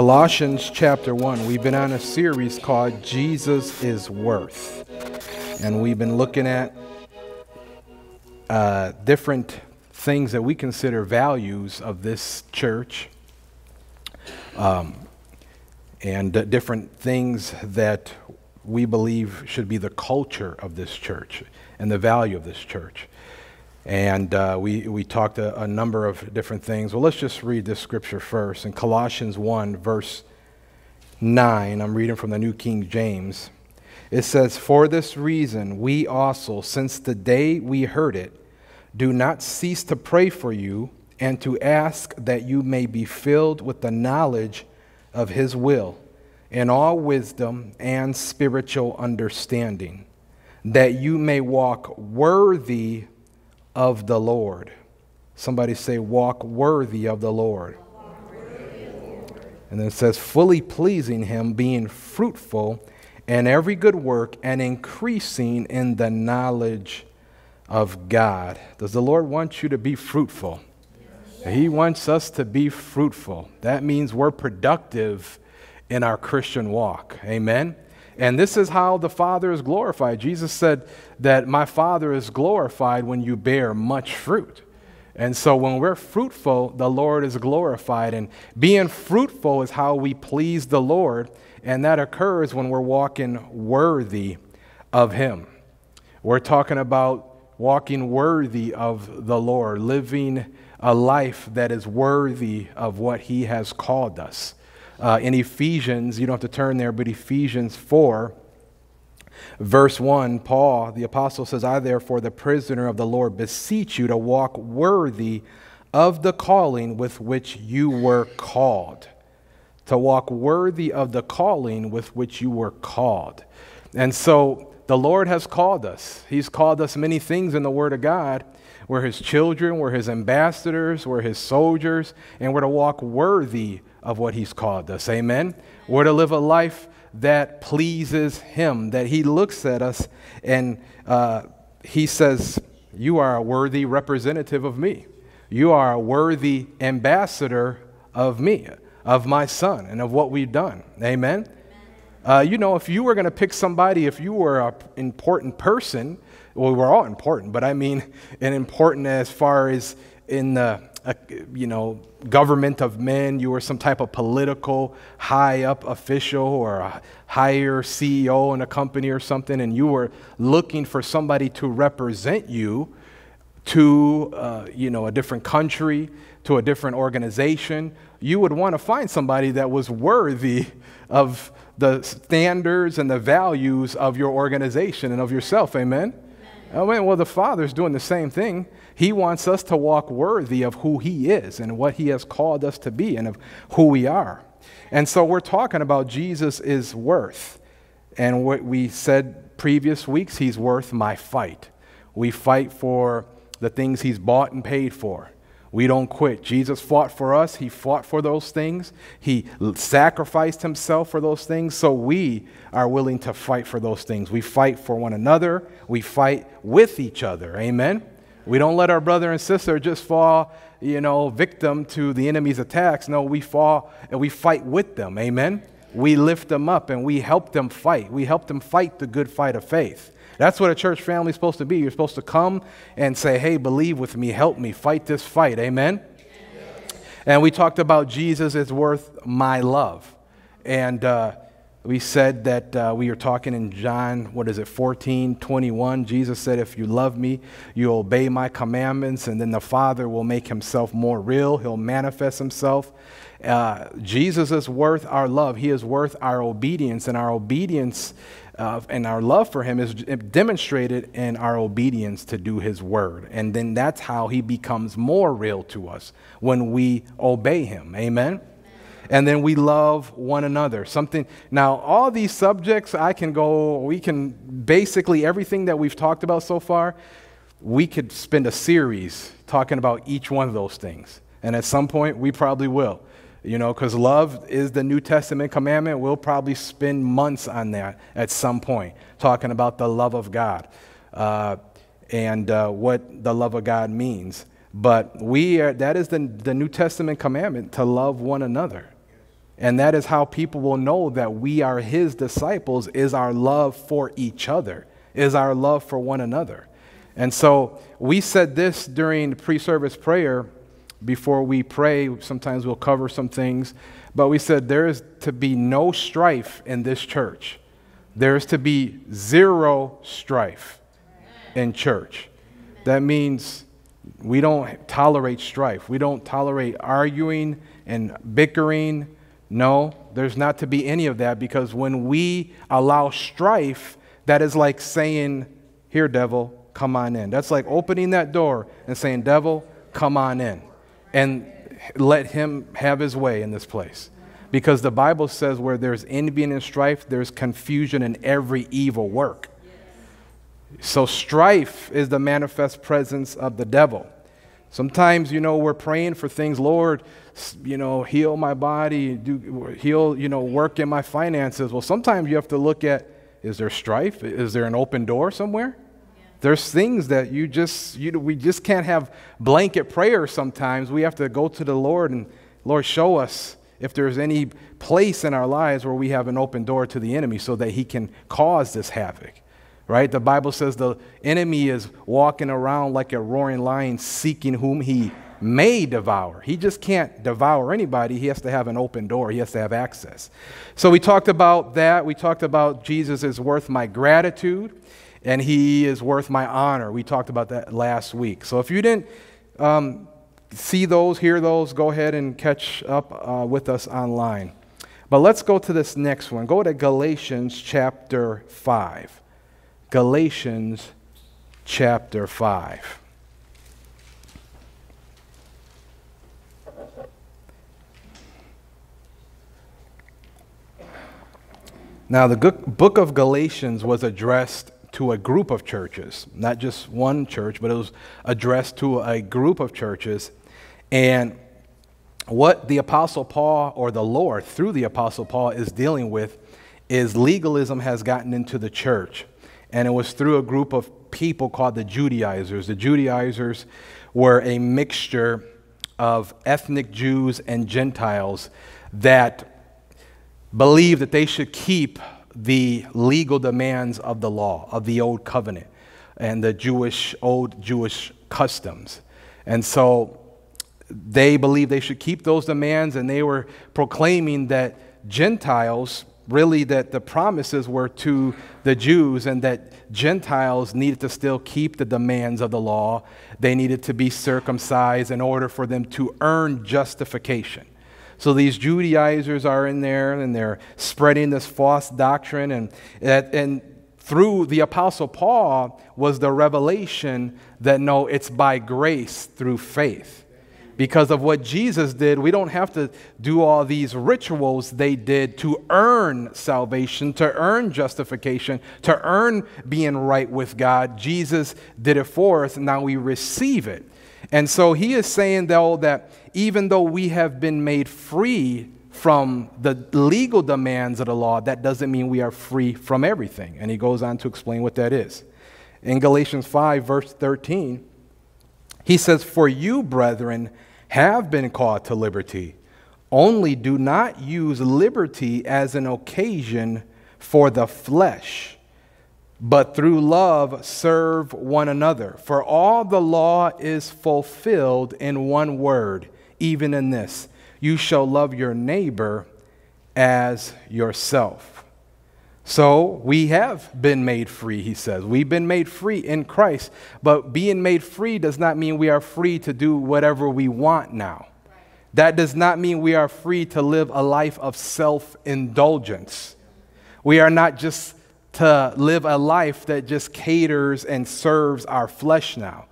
Colossians chapter 1. We've been on a series called Jesus is Worth. And we've been looking at different things that we consider values of this church. And different things that we believe should be the culture of this church and the value of this church. And we talked a number of different things. Well, let's just read this scripture first. In Colossians 1, verse 9, I'm reading from the New King James. It says, "For this reason, we also, since the day we heard it, do not cease to pray for you and to ask that you may be filled with the knowledge of His will in all wisdom and spiritual understanding, that you may walk worthy of the Lord." Somebody say, "Walk worthy of the Lord." And then it says, "Fully pleasing Him, being fruitful in every good work and increasing in the knowledge of God." Does the Lord want you to be fruitful? Yes. He wants us to be fruitful. That means we're productive in our Christian walk. Amen. And this is how the Father is glorified. Jesus said that my Father is glorified when you bear much fruit. And so when we're fruitful, the Lord is glorified. And being fruitful is how we please the Lord. And that occurs when we're walking worthy of Him. We're talking about walking worthy of the Lord, living a life that is worthy of what He has called us. In Ephesians, you don't have to turn there, but Ephesians 4, verse 1, Paul, the apostle, says, "I therefore, the prisoner of the Lord, beseech you to walk worthy of the calling with which you were called." To walk worthy of the calling with which you were called. And so the Lord has called us. He's called us many things in the Word of God. We're His children, we're His ambassadors, we're His soldiers, and we're to walk worthy of what He's called us. Amen? We're to live a life that pleases Him, that He looks at us and He says, "You are a worthy representative of me. You are a worthy ambassador of me, of my Son, and of what we've done." Amen? You know, if you were going to pick somebody, if you were an important person, well, we're all important, but I mean an important as far as in the government of men, you were some type of political high-up official or a higher CEO in a company or something, and you were looking for somebody to represent you to, a different country, to a different organization, you would want to find somebody that was worthy of the standards and the values of your organization and of yourself. Amen? Amen. Well, the Father's doing the same thing. He wants us to walk worthy of who He is and what He has called us to be and of who we are. And so we're talking about Jesus is worth. And what we said previous weeks, He's worth my fight. We fight for the things He's bought and paid for. We don't quit. Jesus fought for us. He fought for those things. He sacrificed Himself for those things. So we are willing to fight for those things. We fight for one another. We fight with each other. Amen? We don't let our brother and sister just fall, victim to the enemy's attacks. No, we fall and we fight with them. Amen? We lift them up and we help them fight. We help them fight the good fight of faith. That's what a church family is supposed to be. You're supposed to come and say, "Hey, believe with me, help me, fight this fight." Amen? Yes. And we talked about Jesus is worth my love. And we said that we are talking in John, 14:21. Jesus said, "If you love me, you obey my commandments, and then the Father will make Himself more real. He'll manifest Himself." Jesus is worth our love. He is worth our obedience, and our obedience and our love for Him is demonstrated in our obedience to do His word. And then that's how He becomes more real to us, when we obey Him. Amen? Amen. And then we love one another. Now, all these subjects, basically everything that we've talked about so far, we could spend a series talking about each one of those things. And at some point, we probably will. Because love is the New Testament commandment. We'll probably spend months on that at some point, talking about the love of God and what the love of God means. But that is the New Testament commandment, to love one another. And that is how people will know that we are his disciples, is our love for each other, is our love for one another. And so we said this during pre-service prayer. Before we pray, sometimes we'll cover some things. But we said there is to be no strife in this church. There is to be zero strife in church. That means we don't tolerate strife. We don't tolerate arguing and bickering. No, there's not to be any of that, because when we allow strife, that is like saying, here, devil, come on in. That's like opening that door and saying, devil, come on in, and let him have his way in this place. Because the Bible says where there's envy and strife, there's confusion in every evil work. So strife is the manifest presence of the devil. Sometimes, you know, we're praying for things, Lord, you know, heal my body, heal, you know, work in my finances. Well, sometimes you have to look at, is there strife? Is there an open door somewhere? Yeah. There's things that we just can't have blanket prayer sometimes. We have to go to the Lord and, Lord, show us if there's any place in our lives where we have an open door to the enemy so that he can cause this havoc. Right? The Bible says the enemy is walking around like a roaring lion, seeking whom he may devour. He just can't devour anybody. He has to have an open door. He has to have access. So we talked about that. We talked about Jesus is worth my gratitude, and he is worth my honor. We talked about that last week. So if you didn't see those, hear those, go ahead and catch up with us online. But let's go to this next one. Go to Galatians chapter 5. Galatians chapter 5. Now, the book of Galatians was addressed to a group of churches, not just one church, but it was addressed to a group of churches. And what the Apostle Paul, or the Lord through the Apostle Paul, is dealing with is legalism has gotten into the church. And it was through a group of people called the Judaizers. The Judaizers were a mixture of ethnic Jews and Gentiles that believed that they should keep the legal demands of the law, of the Old Covenant, and the old Jewish customs. And so they believed they should keep those demands, and they were proclaiming that Gentiles, really that the promises were to the Jews, and that Gentiles needed to still keep the demands of the law. They needed to be circumcised in order for them to earn justification. So these Judaizers are in there, and they're spreading this false doctrine. And through the Apostle Paul was the revelation that, no, it's by grace through faith. Because of what Jesus did, we don't have to do all these rituals they did to earn salvation, to earn justification, to earn being right with God. Jesus did it for us, and now we receive it. And so he is saying, though, that even though we have been made free from the legal demands of the law, that doesn't mean we are free from everything. And he goes on to explain what that is. In Galatians 5, verse 13, he says, "For you, brethren, have been called to liberty. Only do not use liberty as an occasion for the flesh, but through love serve one another. For all the law is fulfilled in one word, even in this: you shall love your neighbor as yourself." So we have been made free, he says. We've been made free in Christ, but being made free does not mean we are free to do whatever we want now. Right. That does not mean we are free to live a life of self-indulgence. We are not just to live a life that just caters and serves our flesh now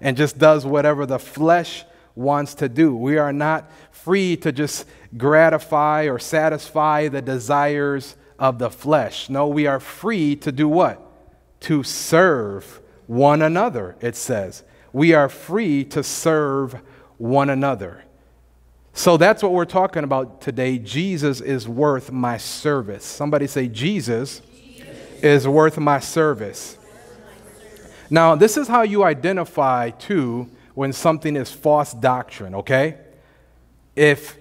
and just does whatever the flesh wants to do. We are not free to just gratify or satisfy the desires of the flesh. No, we are free to do what? To serve one another, it says. We are free to serve one another. So that's what we're talking about today. Jesus is worth my service. Somebody say, Jesus is worth my service. Now, this is how you identify, too, when something is false doctrine, okay? If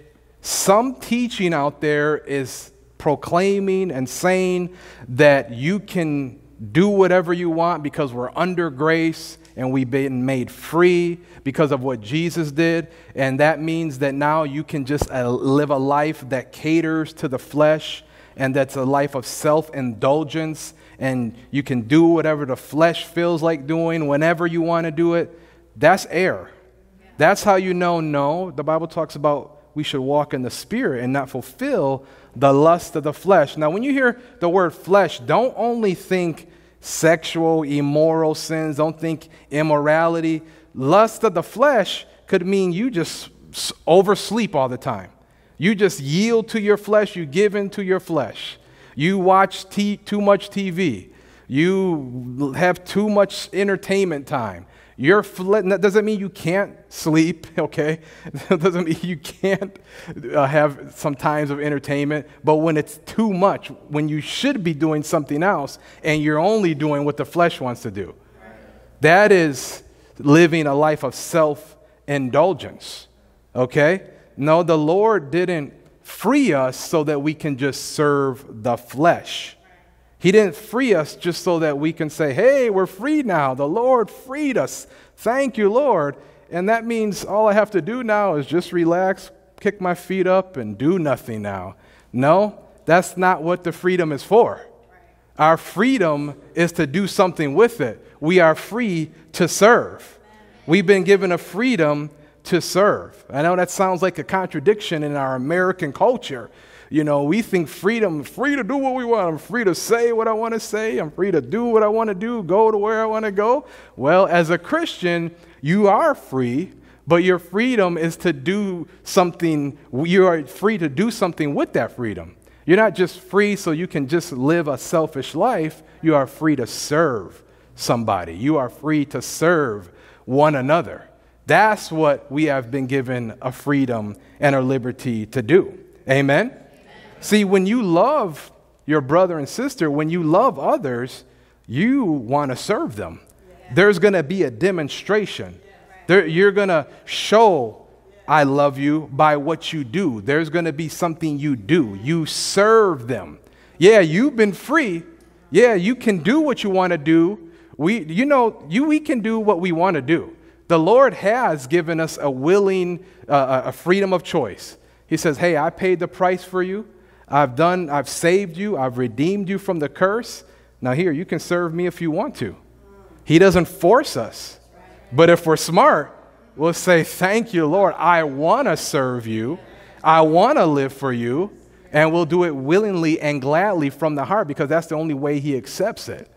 Some teaching out there is proclaiming and saying that you can do whatever you want because we're under grace and we've been made free because of what Jesus did. And that means that now you can just live a life that caters to the flesh, and that's a life of self-indulgence, and you can do whatever the flesh feels like doing whenever you want to do it. That's error. Yeah. That's how you know, no. The Bible talks about we should walk in the Spirit and not fulfill the lust of the flesh. Now, when you hear the word flesh, don't only think sexual, immoral sins. Don't think immorality. Lust of the flesh could mean you just oversleep all the time. You just yield to your flesh. You give in to your flesh. You watch too much TV. You have too much entertainment time. That doesn't mean you can't sleep, okay? That doesn't mean you can't have some times of entertainment. But when it's too much, when you should be doing something else and you're only doing what the flesh wants to do, that is living a life of self-indulgence, okay? No, the Lord didn't free us so that we can just serve the flesh. He didn't free us just so that we can say, hey, we're free now. The Lord freed us. Thank you, Lord. And that means all I have to do now is just relax, kick my feet up, and do nothing now. No, that's not what the freedom is for. Our freedom is to do something with it. We are free to serve. We've been given a freedom to serve. I know that sounds like a contradiction in our American culture. You know, we think freedom, free to do what we want. I'm free to say what I want to say. I'm free to do what I want to do, go to where I want to go. Well, as a Christian, you are free, but your freedom is to do something. You are free to do something with that freedom. You're not just free so you can just live a selfish life. You are free to serve somebody. You are free to serve one another. That's what we have been given a freedom and a liberty to do. Amen? Amen? See, when you love your brother and sister, when you love others, you want to serve them. Yeah. There's going to be a demonstration. Yeah, right. You're going to show, yeah, I love you by what you do. There's going to be something you do. You serve them. Yeah, you've been free. Yeah, you can do what you want to do. We can do what we want to do. The Lord has given us a a freedom of choice. He says, hey, I paid the price for you. I've saved you. I've redeemed you from the curse. Now here, you can serve me if you want to. He doesn't force us. But if we're smart, we'll say, thank you, Lord. I want to serve you. I want to live for you. And we'll do it willingly and gladly from the heart, because that's the only way he accepts it.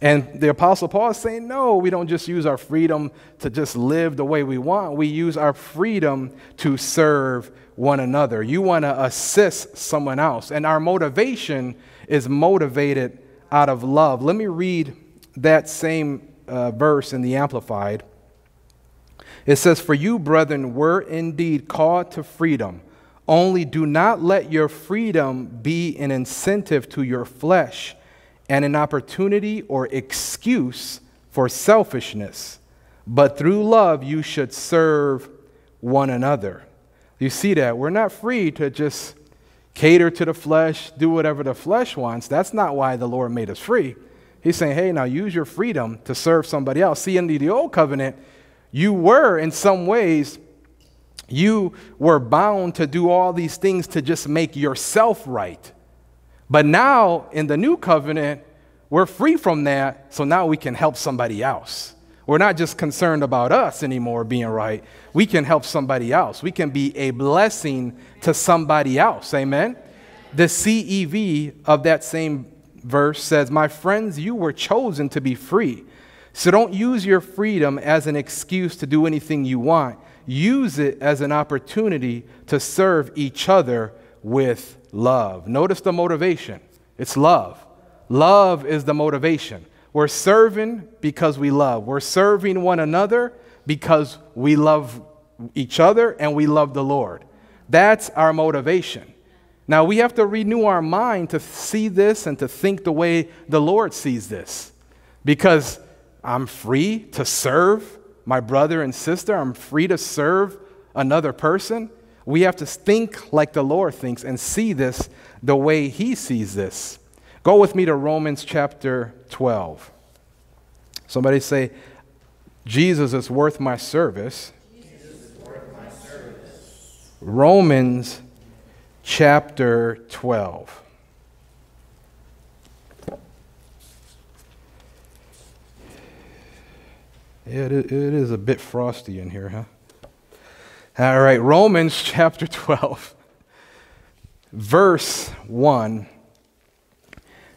And the Apostle Paul is saying, no, we don't just use our freedom to just live the way we want. We use our freedom to serve one another. You want to assist someone else. And our motivation is motivated out of love. Let me read that same verse in the Amplified. It says, for you, brethren, were indeed called to freedom. Only do not let your freedom be an incentive to your flesh, and an opportunity or excuse for selfishness, but through love you should serve one another. You see that? We're not free to just cater to the flesh, do whatever the flesh wants. That's not why the Lord made us free. He's saying, hey, now use your freedom to serve somebody else. See, in the old covenant, you were, in some ways, you were bound to do all these things to just make yourself right. But now, in the new covenant, we're free from that, so now we can help somebody else. We're not just concerned about us anymore being right. We can help somebody else. We can be a blessing to somebody else. Amen? The CEV of that same verse says, my friends, you were chosen to be free. So don't use your freedom as an excuse to do anything you want. Use it as an opportunity to serve each other with love. Notice the motivation. It's love. Love is the motivation. We're serving because we love. We're serving one another because we love each other and we love the Lord. That's our motivation. Now we have to renew our mind to see this and to think the way the Lord sees this. Because I'm free to serve my brother and sister. I'm free to serve another person. We have to think like the Lord thinks and see this the way he sees this. Go with me to Romans chapter 12. Somebody say, Jesus is worth my service. Jesus is worth my service. Romans chapter 12. It is a bit frosty in here, huh? All right, Romans chapter 12, verse 1.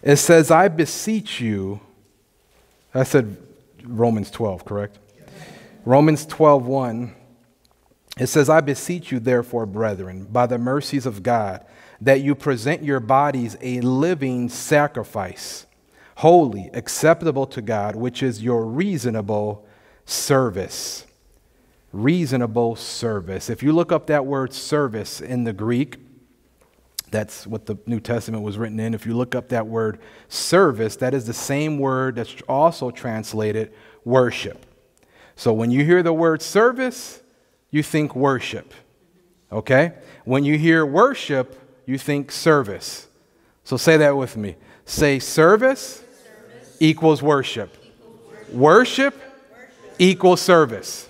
It says, I beseech you. I said Romans 12, correct? Yes. Romans 12:1. It says, I beseech you, therefore, brethren, by the mercies of God, that you present your bodies a living sacrifice, holy, acceptable to God, which is your reasonable service. Reasonable service. If you look up that word service in the Greek, that's what the New Testament was written in. If you look up that word service, that is the same word that's also translated worship. So when you hear the word service, you think worship. Okay? When you hear worship, you think service. So say that with me. Say service equals worship. Worship equals service.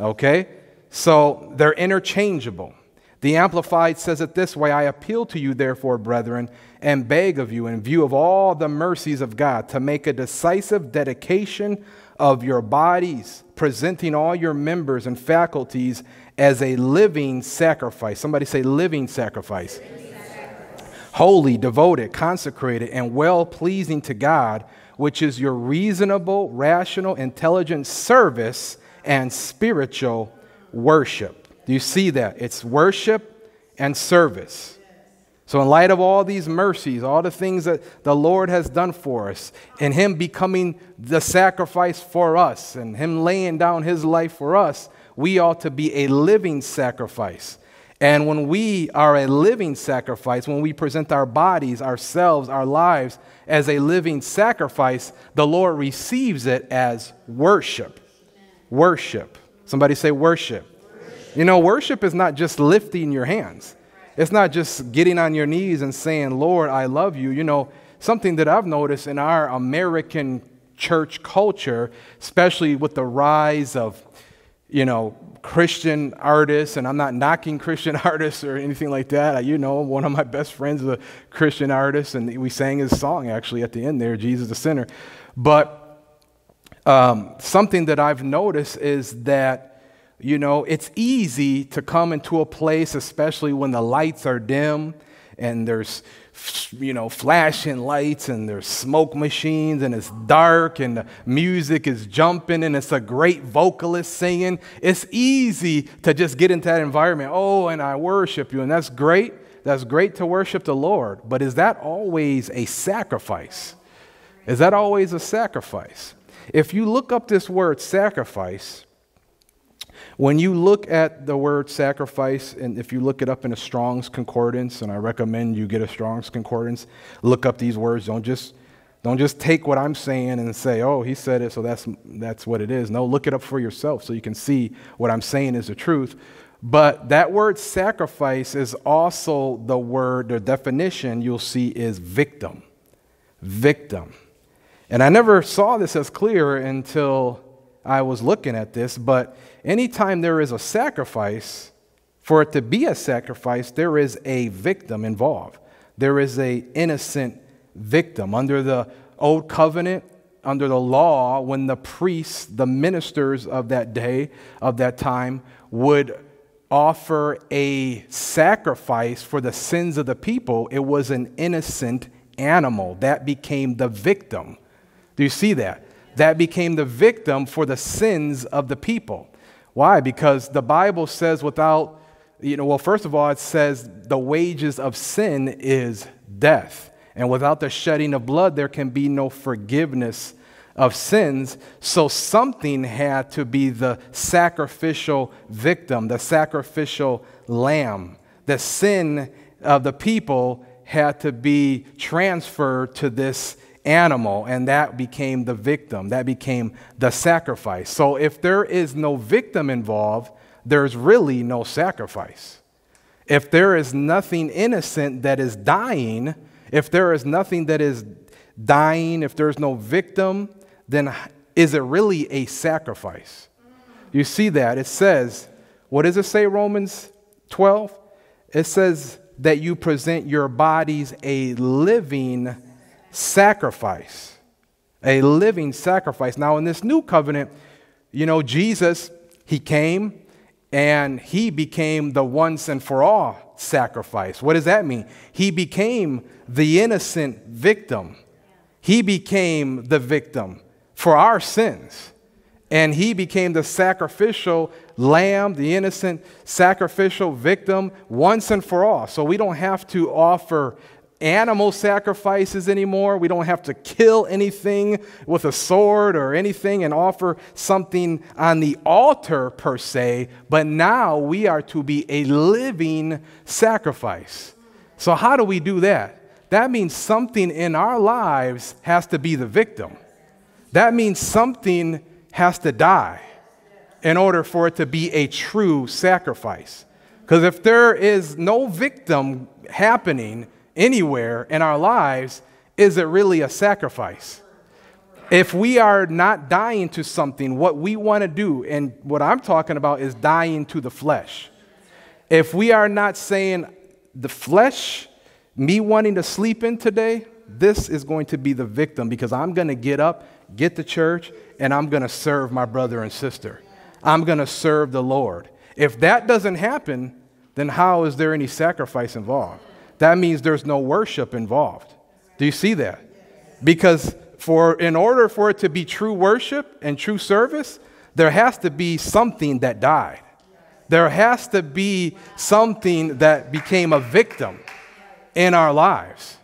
Okay? So they're interchangeable. The Amplified says it this way, I appeal to you, therefore, brethren, and beg of you, in view of all the mercies of God, to make a decisive dedication of your bodies, presenting all your members and faculties as a living sacrifice. Somebody say living sacrifice. Living sacrifice. Holy, devoted, consecrated, and well-pleasing to God, which is your reasonable, rational, intelligent service and spiritual worship. Do you see that? It's worship and service. So in light of all these mercies, all the things that the Lord has done for us, and him becoming the sacrifice for us, and him laying down his life for us, we ought to be a living sacrifice. And when we are a living sacrifice, when we present our bodies, ourselves, our lives as a living sacrifice, the Lord receives it as worship. Worship. Somebody say worship. You know, worship is not just lifting your hands. It's not just getting on your knees and saying, Lord, I love you. You know, something that I've noticed in our American church culture, especially with the rise of, you know, Christian artists, and I'm not knocking Christian artists or anything like that. You know, one of my best friends is a Christian artist, and we sang his song actually at the end there, Jesus the Sinner. But something that I've noticed is that, you know, it's easy to come into a place, especially when the lights are dim and there's, you know, flashing lights and there's smoke machines and it's dark and the music is jumping and it's a great vocalist singing. It's easy to just get into that environment. Oh, and I worship you. And that's great. That's great to worship the Lord. But is that always a sacrifice? Is that always a sacrifice? If you look up this word sacrifice, when you look at the word sacrifice, and if you look it up in a Strong's Concordance, and I recommend you get a Strong's Concordance, look up these words. Don't just take what I'm saying and say, oh, he said it, so that's what it is. No, look it up for yourself so you can see what I'm saying is the truth. But that word sacrifice is also the word, the definition you'll see is victim. Victim. And I never saw this as clear until I was looking at this, but anytime there is a sacrifice, for it to be a sacrifice, there is a victim involved. There is an innocent victim. Under the Old Covenant, under the law, when the priests, the ministers of that day, of that time, would offer a sacrifice for the sins of the people, it was an innocent animal. That became the victim. Do you see that? That became the victim for the sins of the people. Why? Because the Bible says without, you know, well, first of all, it says the wages of sin is death. And without the shedding of blood, there can be no forgiveness of sins. So something had to be the sacrificial victim, the sacrificial lamb. The sin of the people had to be transferred to this animal, and that became the victim. That became the sacrifice. So if there is no victim involved, there's really no sacrifice. If there is nothing innocent that is dying, if there is nothing that is dying, if there's no victim, then is it really a sacrifice? You see that. It says, what does it say, Romans 12? It says that you present your bodies a living sacrifice. A living sacrifice. Now, in this new covenant, you know, Jesus, he came and he became the once and for all sacrifice. What does that mean? He became the innocent victim. He became the victim for our sins. And he became the sacrificial lamb, the innocent sacrificial victim, once and for all. So we don't have to offer animal sacrifices anymore. We don't have to kill anything with a sword or anything and offer something on the altar per se, but now we are to be a living sacrifice. So how do we do that? That means something in our lives has to be the victim. That means something has to die in order for it to be a true sacrifice. Because if there is no victim happening anywhere in our lives, is it really a sacrifice? If we are not dying to something, what we want to do, and what I'm talking about is dying to the flesh. If we are not saying, the flesh, me wanting to sleep in today, this is going to be the victim, because I'm going to get up, get to church, and I'm going to serve my brother and sister. I'm going to serve the Lord. If that doesn't happen, then how is there any sacrifice involved? That means there's no worship involved. Do you see that? Because in order for it to be true worship and true service, there has to be something that died. There has to be something that became a victim in our lives.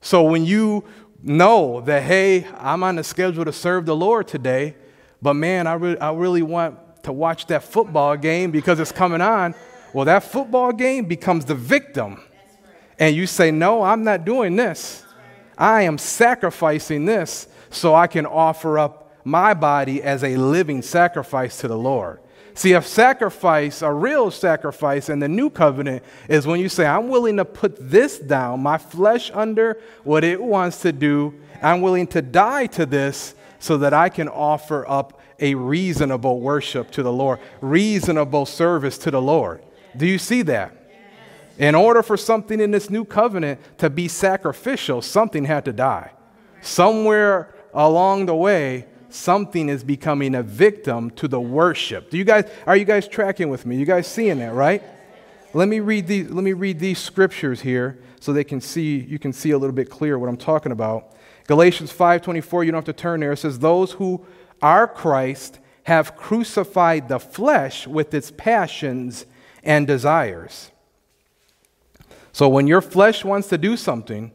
So when you know that, hey, I'm on the schedule to serve the Lord today, but man, I really want to watch that football game because it's coming on. Well, that football game becomes the victim. And you say, no, I'm not doing this. I am sacrificing this so I can offer up my body as a living sacrifice to the Lord. See, a sacrifice, a real sacrifice in the new covenant is when you say, I'm willing to put this down, my flesh under what it wants to do. I'm willing to die to this so that I can offer up a reasonable worship to the Lord, reasonable service to the Lord. Do you see that? In order for something in this new covenant to be sacrificial, something had to die. Somewhere along the way, something is becoming a victim to the worship. Are you guys tracking with me? You guys seeing that, right? Let me read these scriptures here so you can see a little bit clearer what I'm talking about. Galatians 5:24, you don't have to turn there. It says, those who are Christ have crucified the flesh with its passions and desires. So when your flesh wants to do something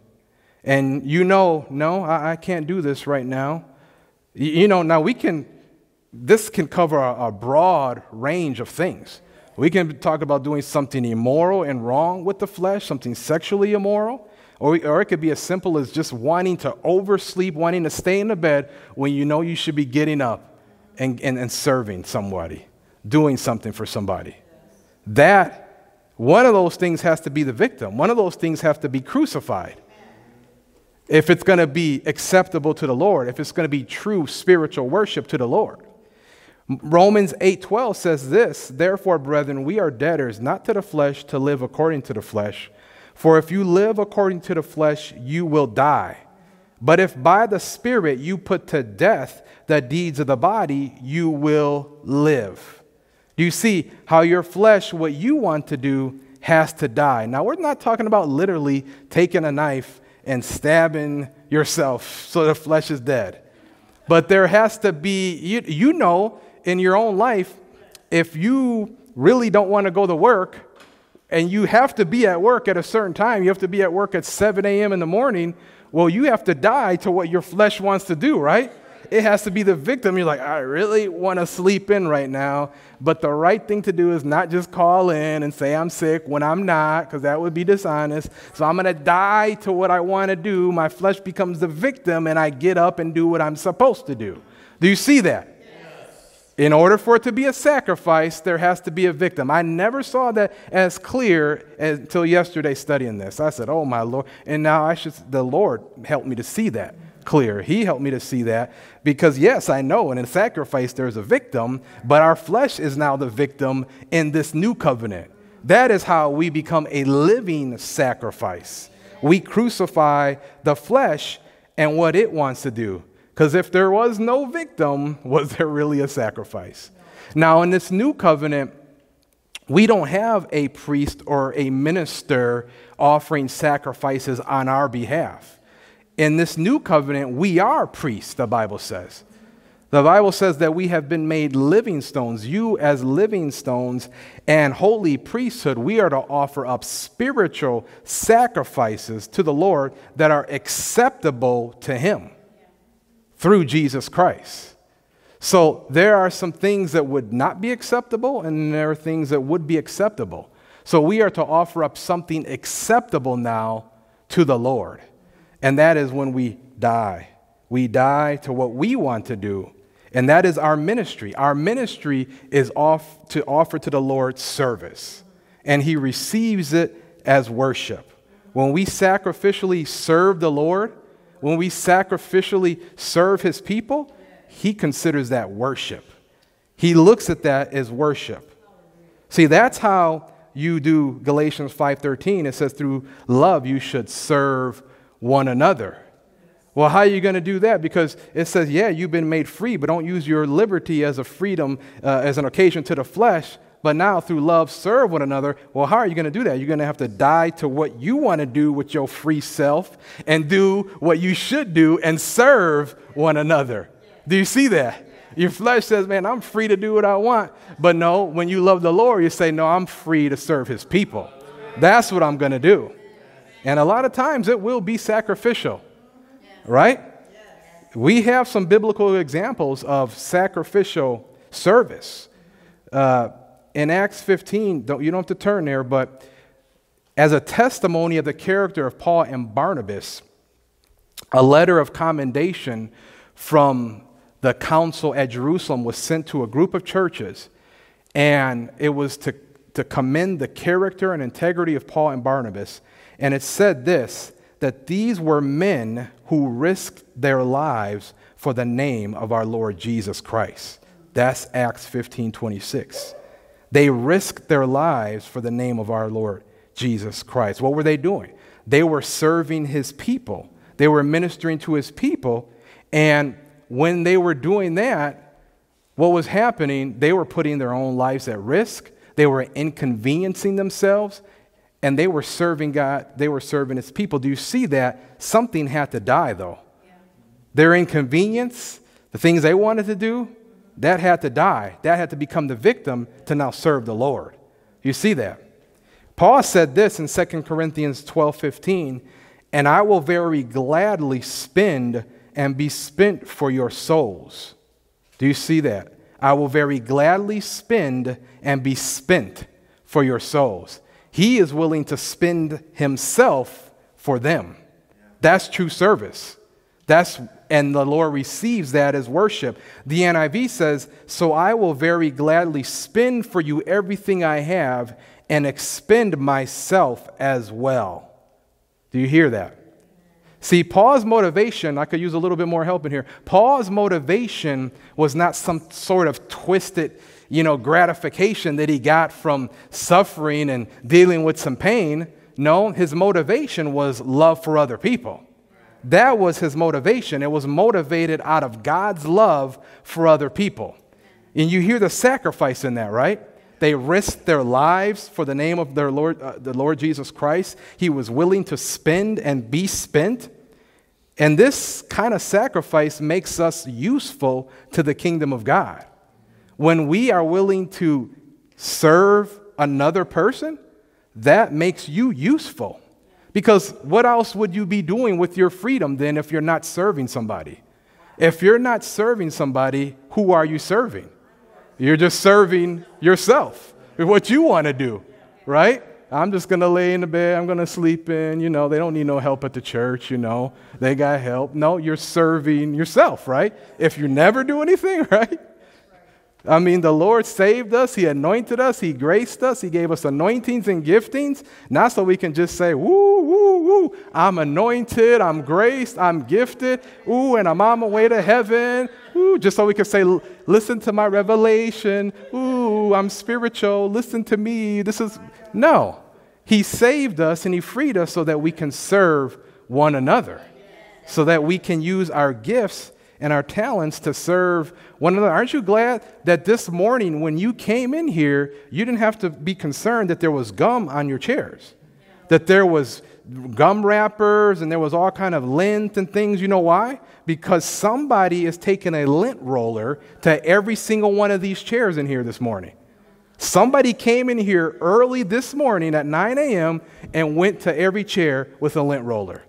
and you know, no, I can't do this right now. You know, now this can cover a broad range of things. We can talk about doing something immoral and wrong with the flesh, something sexually immoral, or it could be as simple as just wanting to oversleep, wanting to stay in the bed when you know you should be getting up and serving somebody, doing something for somebody. One of those things has to be the victim. One of those things has to be crucified. If it's going to be acceptable to the Lord, if it's going to be true spiritual worship to the Lord. Romans 8:12 says this, therefore, brethren, we are debtors not to the flesh to live according to the flesh. For if you live according to the flesh, you will die. But if by the Spirit you put to death the deeds of the body, you will live. Do you see how your flesh, what you want to do, has to die? Now, we're not talking about literally taking a knife and stabbing yourself so the flesh is dead. But there has to be, you know, in your own life, if you really don't want to go to work and you have to be at work at a certain time, you have to be at work at 7 a.m. in the morning, well, you have to die to what your flesh wants to do, right? It has to be the victim. You're like, I really want to sleep in right now. But the right thing to do is not just call in and say I'm sick when I'm not, because that would be dishonest. So I'm going to die to what I want to do. My flesh becomes the victim, and I get up and do what I'm supposed to do. Do you see that? Yes. In order for it to be a sacrifice, there has to be a victim. I never saw that as clear until yesterday studying this. I said, oh, my Lord. And now the Lord helped me to see that clear. He helped me to see that because, yes, I know in a sacrifice there's a victim, but our flesh is now the victim in this new covenant. That is how we become a living sacrifice. We crucify the flesh and what it wants to do. Because if there was no victim, was there really a sacrifice? Now, in this new covenant, we don't have a priest or a minister offering sacrifices on our behalf. In this new covenant, we are priests, the Bible says. The Bible says that we have been made living stones, you as living stones and holy priesthood. We are to offer up spiritual sacrifices to the Lord that are acceptable to Him. Through Jesus Christ. So there are some things that would not be acceptable, and there are things that would be acceptable. So we are to offer up something acceptable now to the Lord. And that is when we die. We die to what we want to do. And that is our ministry. Our ministry is to offer to the Lord service. And He receives it as worship. When we sacrificially serve the Lord, when we sacrificially serve His people, He considers that worship. He looks at that as worship. See, that's how you do Galatians 5:13. It says, through love you should serve one another. Well, how are you going to do that? Because it says, yeah, you've been made free, but don't use your liberty as a freedom, as an occasion to the flesh. But now through love, serve one another. Well, how are you going to do that? You're going to have to die to what you want to do with your free self and do what you should do and serve one another. Do you see that? Your flesh says, man, I'm free to do what I want. But no, when you love the Lord, you say, no, I'm free to serve His people. That's what I'm going to do. And a lot of times it will be sacrificial, right? We have some biblical examples of sacrificial service. In Acts 15, you don't have to turn there, but as a testimony of the character of Paul and Barnabas, a letter of commendation from the council at Jerusalem was sent to a group of churches, and it was to commend the character and integrity of Paul and Barnabas. And it said this, that these were men who risked their lives for the name of our Lord Jesus Christ. That's Acts 15:26. They risked their lives for the name of our Lord Jesus Christ. What were they doing? They were serving His people. They were ministering to His people. And when they were doing that, what was happening? They were putting their own lives at risk. They were inconveniencing themselves. And they were serving God. They were serving His people. Do you see that? Something had to die, though. Yeah. Their inconvenience, the things they wanted to do, that had to die. That had to become the victim to now serve the Lord. You see that? Paul said this in 2 Corinthians 12:15, and I will very gladly spend and be spent for your souls. Do you see that? I will very gladly spend and be spent for your souls. He is willing to spend Himself for them. That's true service. And the Lord receives that as worship. The NIV says, so I will very gladly spend for you everything I have and expend myself as well. Do you hear that? See, Paul's motivation, I could use a little bit more help in here. Paul's motivation was not some sort of twisted, gratification that he got from suffering and dealing with some pain. No, his motivation was love for other people. That was his motivation. It was motivated out of God's love for other people. And you hear the sacrifice in that, right? They risked their lives for the name of the Lord Jesus Christ. He was willing to spend and be spent. And this kind of sacrifice makes us useful to the kingdom of God. When we are willing to serve another person, that makes you useful. Because what else would you be doing with your freedom then if you're not serving somebody? If you're not serving somebody, who are you serving? You're just serving yourself, what you want to do, right? I'm just going to lay in the bed. I'm going to sleep in. They don't need no help at the church. They got help. No, you're serving yourself, right? If you never do anything, right? I mean, the Lord saved us. He anointed us. He graced us. He gave us anointings and giftings, not so we can just say, woo, woo, woo, I'm anointed, I'm graced, I'm gifted, ooh, and I'm on my way to heaven, ooh, just so we can say, listen to my revelation, ooh, I'm spiritual, listen to me, this is, no. He saved us and he freed us so that we can serve one another, so that we can use our gifts and our talents to serve one another. Aren't you glad that this morning when you came in here, you didn't have to be concerned that there was gum on your chairs, that there was gum wrappers and there was all kind of lint and things. You know why? Because somebody is taking a lint roller to every single one of these chairs in here this morning. Somebody came in here early this morning at 9 a.m. and went to every chair with a lint roller.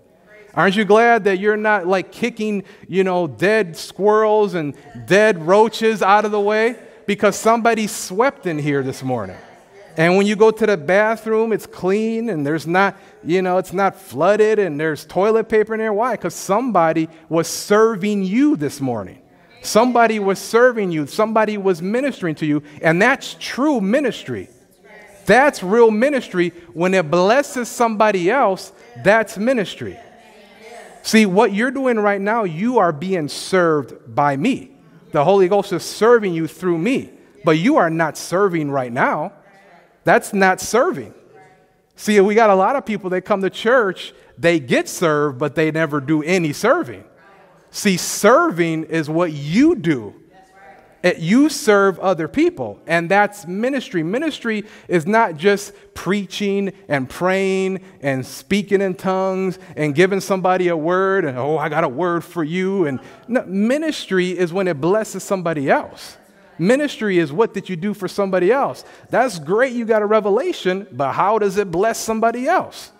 Aren't you glad that you're not like kicking, you know, dead squirrels and dead roaches out of the way? Because somebody swept in here this morning. And when you go to the bathroom, it's clean and there's not, you know, it's not flooded and there's toilet paper in there. Why? Because somebody was serving you this morning. Somebody was serving you. Somebody was ministering to you. And that's true ministry. That's real ministry. When it blesses somebody else, that's ministry. See, what you're doing right now, you are being served by me. The Holy Ghost is serving you through me, but you are not serving right now. That's not serving. See, we got a lot of people that come to church, they get served, but they never do any serving. See, serving is what you do. You serve other people, and that's ministry. Ministry is not just preaching and praying and speaking in tongues and giving somebody a word and, oh, I got a word for you. And no, ministry is when it blesses somebody else. Ministry is what did you do for somebody else. That's great, you got a revelation, but how does it bless somebody else?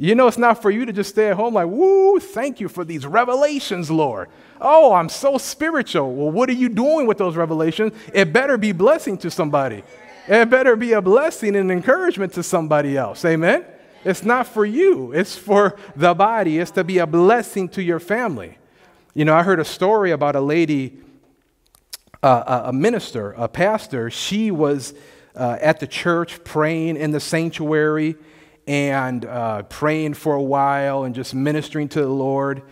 You know, it's not for you to just stay at home like, woo, thank you for these revelations, Lord. Oh, I'm so spiritual. Well, what are you doing with those revelations? It better be a blessing to somebody. It better be a blessing and encouragement to somebody else. Amen? It's not for you. It's for the body. It's to be a blessing to your family. You know, I heard a story about a lady, a minister, a pastor. She was at the church praying in the sanctuary, and praying for a while and just ministering to the Lord.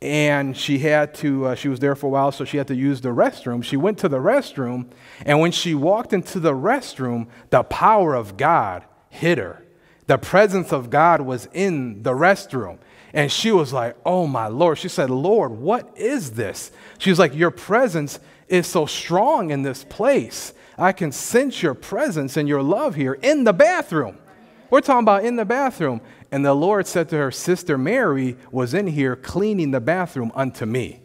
And she had to, she was there for a while, so she had to use the restroom. She went to the restroom, and when she walked into the restroom, the power of God hit her. The presence of God was in the restroom. And she was like, oh my Lord. She said, Lord, what is this? She was like, your presence is so strong in this place. I can sense your presence and your love here in the bathroom. We're talking about in the bathroom. And the Lord said to her, Sister Mary was in here cleaning the bathroom unto me.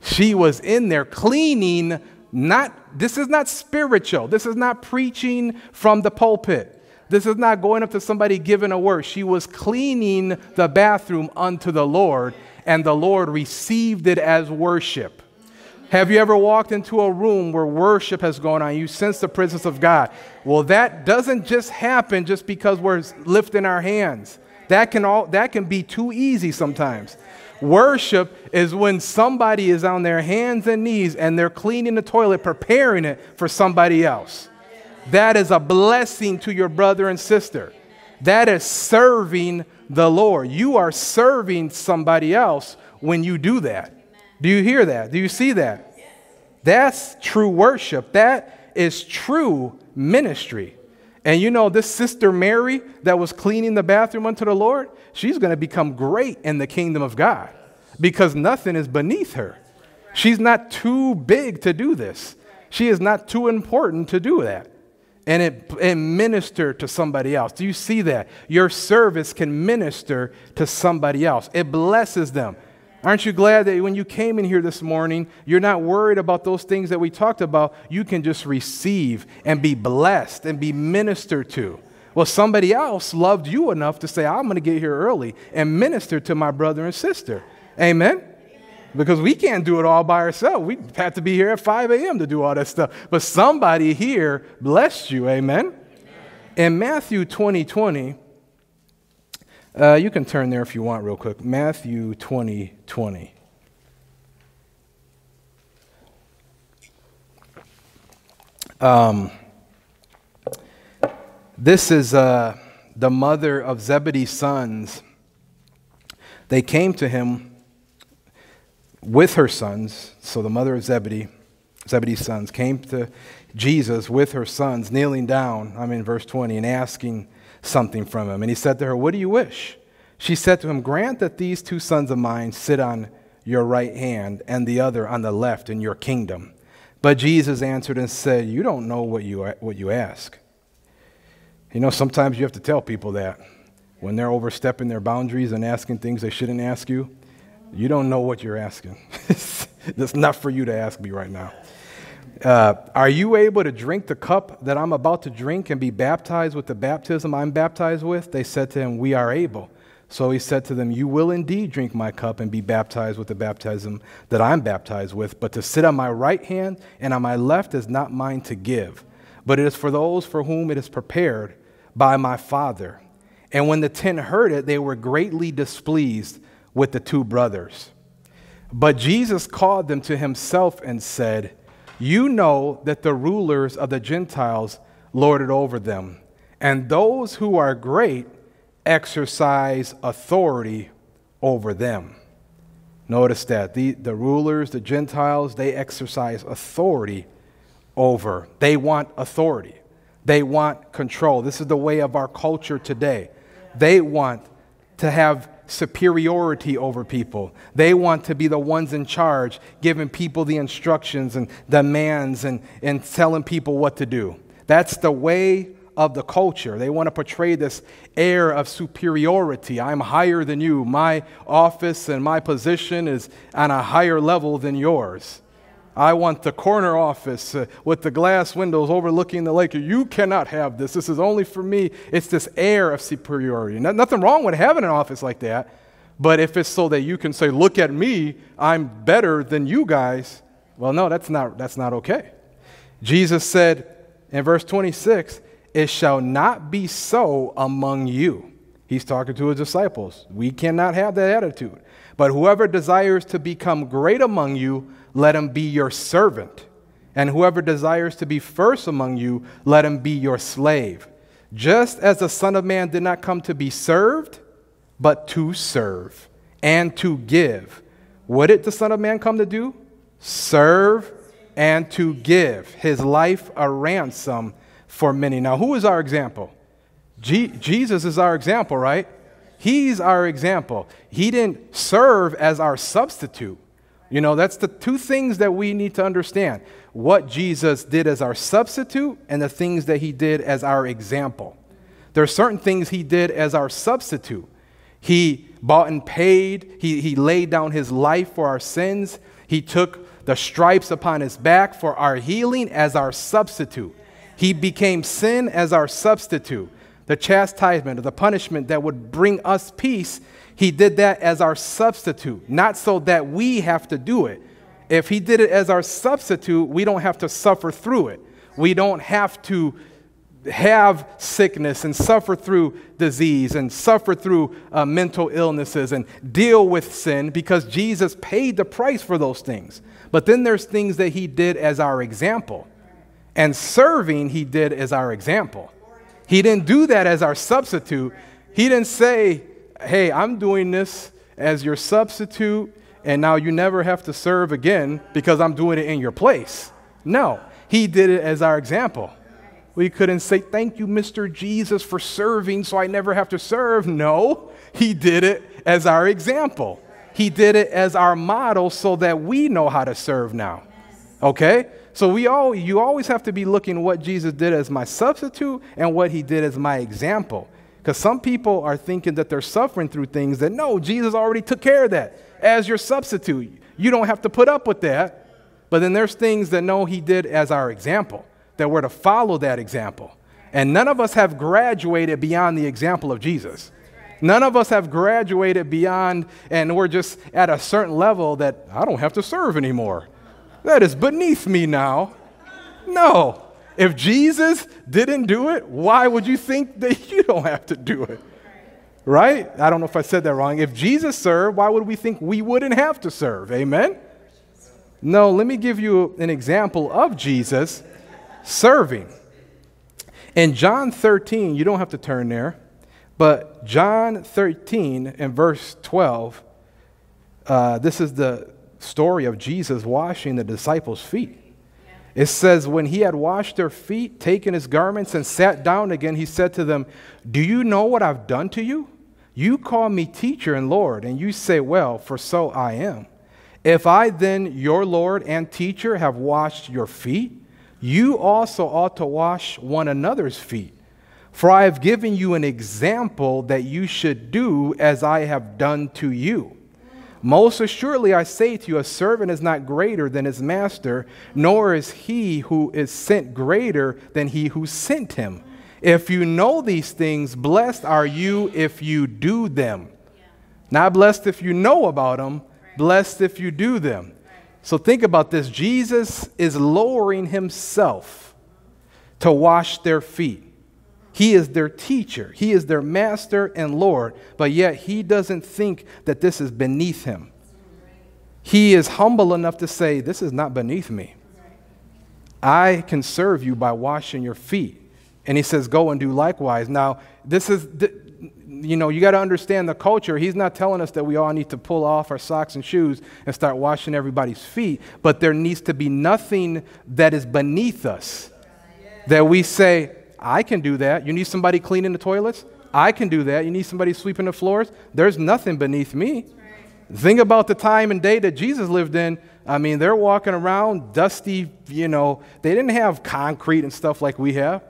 She was in there cleaning. Not, this is not spiritual. This is not preaching from the pulpit. This is not going up to somebody giving a word. She was cleaning the bathroom unto the Lord, and the Lord received it as worship. Have you ever walked into a room where worship has gone on? You sense the presence of God. Well, that doesn't just happen just because we're lifting our hands. That can be too easy sometimes. Worship is when somebody is on their hands and knees and they're cleaning the toilet, preparing it for somebody else. That is a blessing to your brother and sister. That is serving the Lord. You are serving somebody else when you do that. Do you hear that? Do you see that? Yes. That's true worship. That is true ministry. And you know, this Sister Mary that was cleaning the bathroom unto the Lord, she's going to become great in the kingdom of God because nothing is beneath her. She's not too big to do this. She is not too important to do that. And it ministered to somebody else. Do you see that? Your service can minister to somebody else. It blesses them. Aren't you glad that when you came in here this morning, you're not worried about those things that we talked about? You can just receive and be blessed and be ministered to. Well, somebody else loved you enough to say, I'm going to get here early and minister to my brother and sister. Amen? Amen. Because we can't do it all by ourselves. We have to be here at 5 a.m. to do all that stuff. But somebody here blessed you. Amen? Amen. In Matthew 20:20, you can turn there if you want real quick. Matthew 20:20. This is the mother of Zebedee's sons. They came to him with her sons. So the mother of Zebedee, Zebedee's sons, came to Jesus with her sons, kneeling down, I'm in verse 20, and asking something from him. And he said to her, "What do you wish?" She said to him, "Grant that these two sons of mine sit on your right hand and the other on the left in your kingdom." But Jesus answered and said, "You don't know what you ask." You know, sometimes you have to tell people that when they're overstepping their boundaries and asking things they shouldn't ask you. You don't know what you're asking. That's not for you to ask me right now. Are you able to drink the cup that I'm about to drink and be baptized with the baptism I'm baptized with? They said to him, "We are able." So he said to them, "You will indeed drink my cup and be baptized with the baptism that I'm baptized with, but to sit on my right hand and on my left is not mine to give, but it is for those for whom it is prepared by my Father." And when the 10 heard it, they were greatly displeased with the two brothers. But Jesus called them to himself and said, "You know that the rulers of the Gentiles lord it over them, and those who are great exercise authority over them." Notice that. The rulers, the Gentiles, they exercise authority over. They want authority. They want control. This is the way of our culture today. They want to have superiority over people. They want to be the ones in charge, giving people the instructions and demands and telling people what to do. That's the way of the culture. They want to portray this air of superiority. I'm higher than you. My office and my position is on a higher level than yours. I want the corner office with the glass windows overlooking the lake. You cannot have this. This is only for me. It's this air of superiority. Nothing wrong with having an office like that, but if it's so that you can say, "Look at me, I'm better than you guys," well, no, that's not okay. Jesus said in verse 26, "It shall not be so among you." He's talking to his disciples. We cannot have that attitude. "But whoever desires to become great among you, let him be your servant. And whoever desires to be first among you, let him be your slave. Just as the Son of Man did not come to be served, but to serve and to give." What did the Son of Man come to do? Serve and to give his life a ransom for many. Now, who is our example? Jesus is our example, right? He's our example. He didn't serve as our substitute. You know, that's the two things that we need to understand. What Jesus did as our substitute and the things that he did as our example. There are certain things he did as our substitute. He bought and paid. He laid down his life for our sins. He took the stripes upon his back for our healing as our substitute. He became sin as our substitute. The chastisement or the punishment that would bring us peace, he did that as our substitute, not so that we have to do it. If he did it as our substitute, we don't have to suffer through it. We don't have to have sickness and suffer through disease and suffer through mental illnesses and deal with sin because Jesus paid the price for those things. But then there's things that he did as our example. And serving he did as our example. He didn't do that as our substitute. He didn't say, "Hey, I'm doing this as your substitute, and now you never have to serve again because I'm doing it in your place." No, he did it as our example. We couldn't say, "Thank you, Mr. Jesus, for serving so I never have to serve." No, he did it as our example. He did it as our model so that we know how to serve now. Okay? So you always have to be looking what Jesus did as my substitute and what he did as my example. Because some people are thinking that they're suffering through things that, no, Jesus already took care of that as your substitute. You don't have to put up with that. But then there's things that, no, he did as our example, that we're to follow that example. And none of us have graduated beyond the example of Jesus. None of us have graduated beyond, and we're just at a certain level that I don't have to serve anymore. That is beneath me now. No. If Jesus didn't do it, why would you think that you don't have to do it? Right? I don't know if I said that wrong. If Jesus served, why would we think we wouldn't have to serve? Amen? No, let me give you an example of Jesus serving. In John 13, you don't have to turn there, but John 13 and verse 12, this is the story of Jesus washing the disciples' feet. It says, when he had washed their feet, taken his garments, and sat down again, he said to them, do you know what I've done to you? You call me teacher and Lord, and you say, well, for so I am. If I then, your Lord and teacher, have washed your feet, you also ought to wash one another's feet. For I have given you an example that you should do as I have done to you. Most assuredly, I say to you, a servant is not greater than his master, nor is he who is sent greater than he who sent him. If you know these things, blessed are you if you do them. Yeah. Not blessed if you know about them, right. Blessed if you do them. Right. So think about this. Jesus is lowering himself to wash their feet. He is their teacher. He is their master and Lord, but yet he doesn't think that this is beneath him. He is humble enough to say, this is not beneath me. I can serve you by washing your feet. And he says, go and do likewise. Now, this is, you know, you got to understand the culture. He's not telling us that we all need to pull off our socks and shoes and start washing everybody's feet, but there needs to be nothing that is beneath us that we say, I can do that. You need somebody cleaning the toilets? I can do that. You need somebody sweeping the floors? There's nothing beneath me. Right. Think about the time and day that Jesus lived in. I mean, they're walking around dusty, you know. They didn't have concrete and stuff like we have.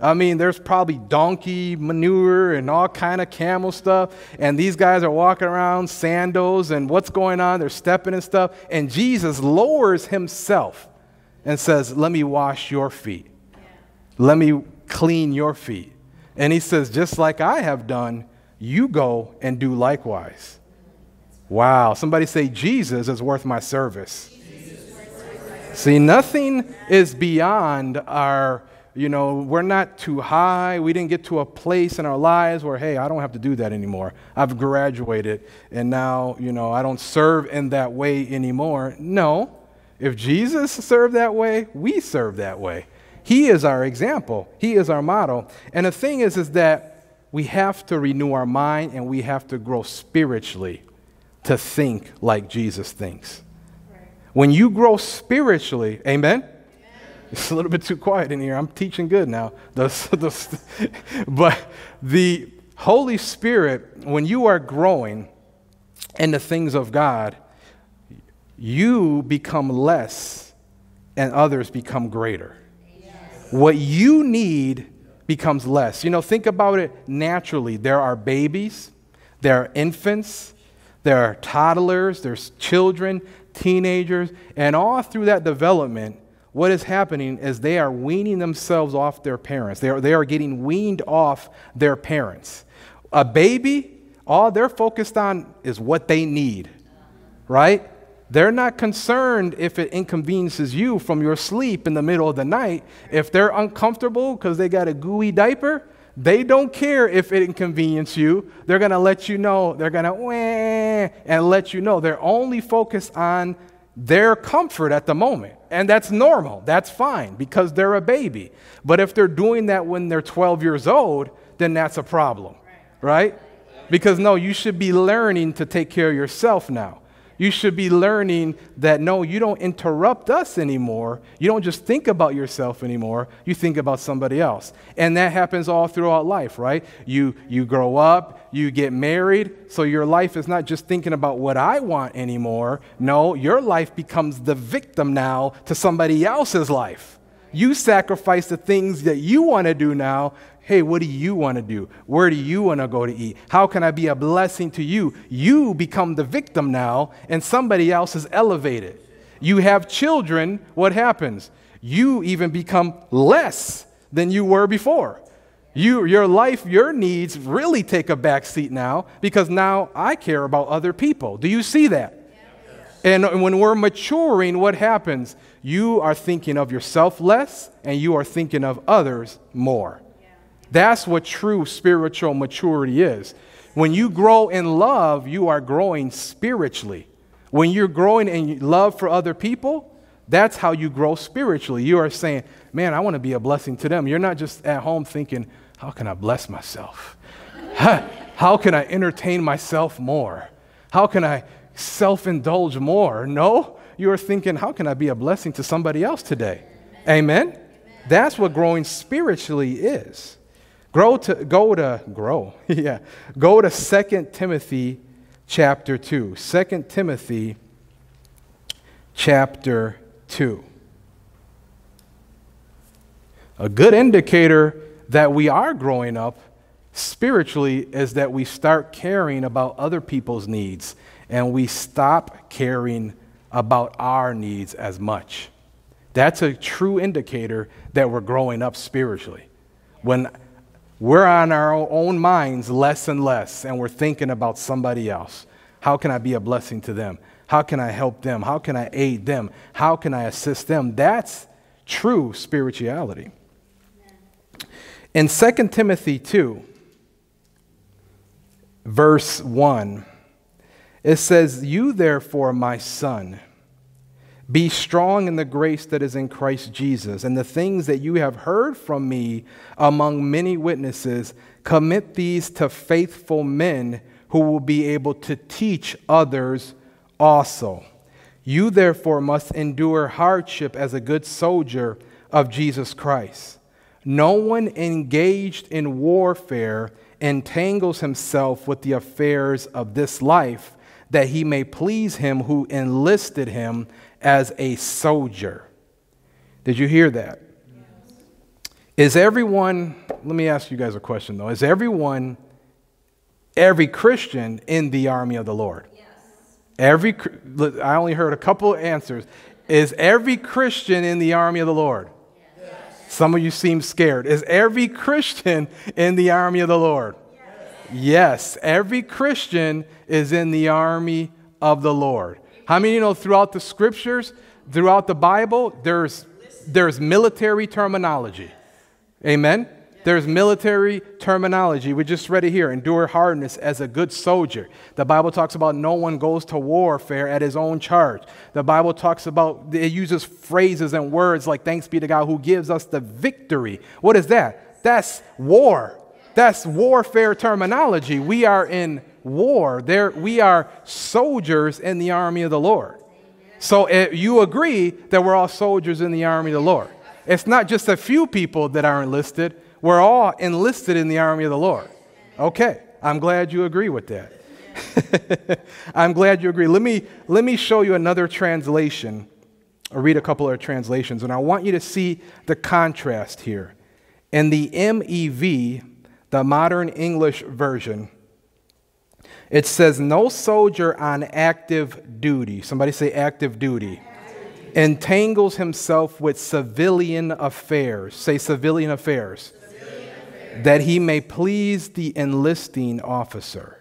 I mean, there's probably donkey manure and all kind of camel stuff. And these guys are walking around sandals and what's going on? They're stepping and stuff. And Jesus lowers himself and says, let me wash your feet. Yeah. Let me clean your feet. And he says, just like I have done, you go and do likewise. Wow. Somebody say, Jesus is worth my service. See, nothing is beyond our, you know, we're not too high. We didn't get to a place in our lives where, hey, I don't have to do that anymore. I've graduated and now, you know, I don't serve in that way anymore. No. If Jesus served that way, we serve that way. He is our example. He is our model. And the thing is that we have to renew our mind and we have to grow spiritually to think like Jesus thinks. Right. When you grow spiritually, amen? Yeah. It's a little bit too quiet in here. I'm teaching good now. But the Holy Spirit, when you are growing in the things of God, you become less and others become greater. What you need becomes less. You know, think about it naturally. There are babies, there are infants, there are toddlers, there's children, teenagers, and all through that development, what is happening is they are weaning themselves off their parents. They are getting weaned off their parents. A baby, all they're focused on is what they need, right? They're not concerned if it inconveniences you from your sleep in the middle of the night. If they're uncomfortable because they got a gooey diaper, they don't care if it inconveniences you. They're going to let you know. They're going to wah and let you know. They're only focused on their comfort at the moment. And that's normal. That's fine because they're a baby. But if they're doing that when they're 12 years old, then that's a problem, right? Because no, you should be learning to take care of yourself now. You should be learning that, no, you don't interrupt us anymore. You don't just think about yourself anymore. You think about somebody else. And that happens all throughout life, right? You grow up, you get married, so your life is not just thinking about what I want anymore. No, your life becomes the victim now to somebody else's life. You sacrifice the things that you want to do now. Hey, what do you want to do? Where do you want to go to eat? How can I be a blessing to you? You become the victim now, and somebody else is elevated. You have children, what happens? You even become less than you were before. Your life, your needs really take a back seat now because now I care about other people. Do you see that? And when we're maturing, what happens? You are thinking of yourself less, and you are thinking of others more. That's what true spiritual maturity is. When you grow in love, you are growing spiritually. When you're growing in love for other people, That's how you grow spiritually. You are saying, man, I want to be a blessing to them. You're not just at home thinking, how can I bless myself? How can I entertain myself more? How can I self-indulge more? No, you are thinking, how can I be a blessing to somebody else today? Amen? Amen? That's what growing spiritually is. Go to 2 Timothy chapter 2. 2 Timothy chapter 2. A good indicator that we are growing up spiritually is that we start caring about other people's needs and we stop caring about our needs as much. That's a true indicator that we're growing up spiritually. When we're on our own minds less and less and we're thinking about somebody else. How can I be a blessing to them? How can I help them? How can I aid them? How can I assist them? That's true spirituality. In 2 Timothy 2, verse 1, it says, "You therefore, my son, be strong in the grace that is in Christ Jesus, and the things that you have heard from me among many witnesses, commit these to faithful men who will be able to teach others also. You therefore must endure hardship as a good soldier of Jesus Christ. No one engaged in warfare entangles himself with the affairs of this life, that he may please him who enlisted him as a soldier." Did you hear that? Yes. Let me ask you guys a question though. Is every Christian in the army of the Lord? Yes. I only heard a couple answers. Is every Christian in the army of the Lord? Some of you seem scared. Is every Christian in the army of the Lord? Yes. Yes, every Christian is in the army of the Lord. How many of you know throughout the scriptures, throughout the Bible, there's military terminology? Amen? There's military terminology. We just read it here. Endure hardness as a good soldier. The Bible talks about no one goes to warfare at his own charge. The Bible talks about, it uses phrases and words like thanks be to God who gives us the victory. What is that? That's war. That's warfare terminology. We are in war. We are soldiers in the army of the Lord. So you agree that we're all soldiers in the army of the Lord. It's not just a few people that are enlisted. We're all enlisted in the army of the Lord. Okay, I'm glad you agree with that. I'm glad you agree. Let me show you another translation, or read a couple of translations, and I want you to see the contrast here. In the MEV, the modern English version, it says, "No soldier on active duty," somebody say active duty, "entangles himself with civilian affairs," say civilian affairs, "that he may please the enlisting officer."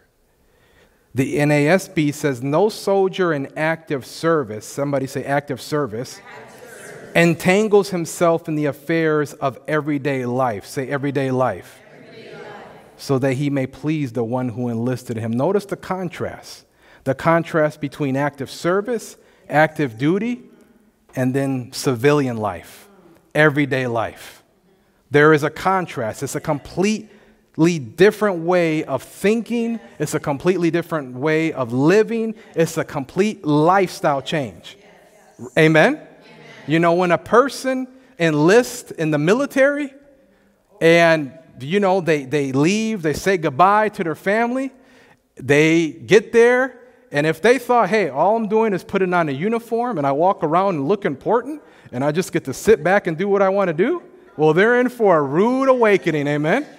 The NASB says, "No soldier in active service," somebody say active service, "entangles himself in the affairs of everyday life," say everyday life, "so that he may please the one who enlisted him." Notice the contrast between active service, active duty, and then civilian life, everyday life. There is a contrast. It's a completely different way of thinking. It's a completely different way of living. It's a complete lifestyle change. Amen? Amen. You know, when a person enlists in the military and, you know, they leave, they say goodbye to their family, they get there, and if they thought, hey, all I'm doing is putting on a uniform and I walk around and look important and I just get to sit back and do what I want to do, well, they're in for a rude awakening, amen? Amen.